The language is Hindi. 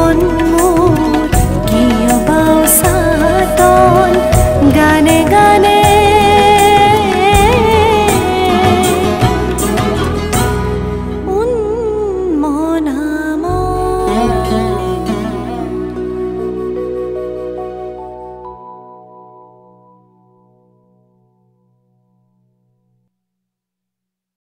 मन